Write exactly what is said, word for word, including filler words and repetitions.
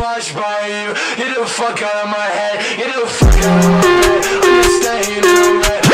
wash my you. Get the fuck out of my head. Get the fuck out of my head. I'm staying in the red.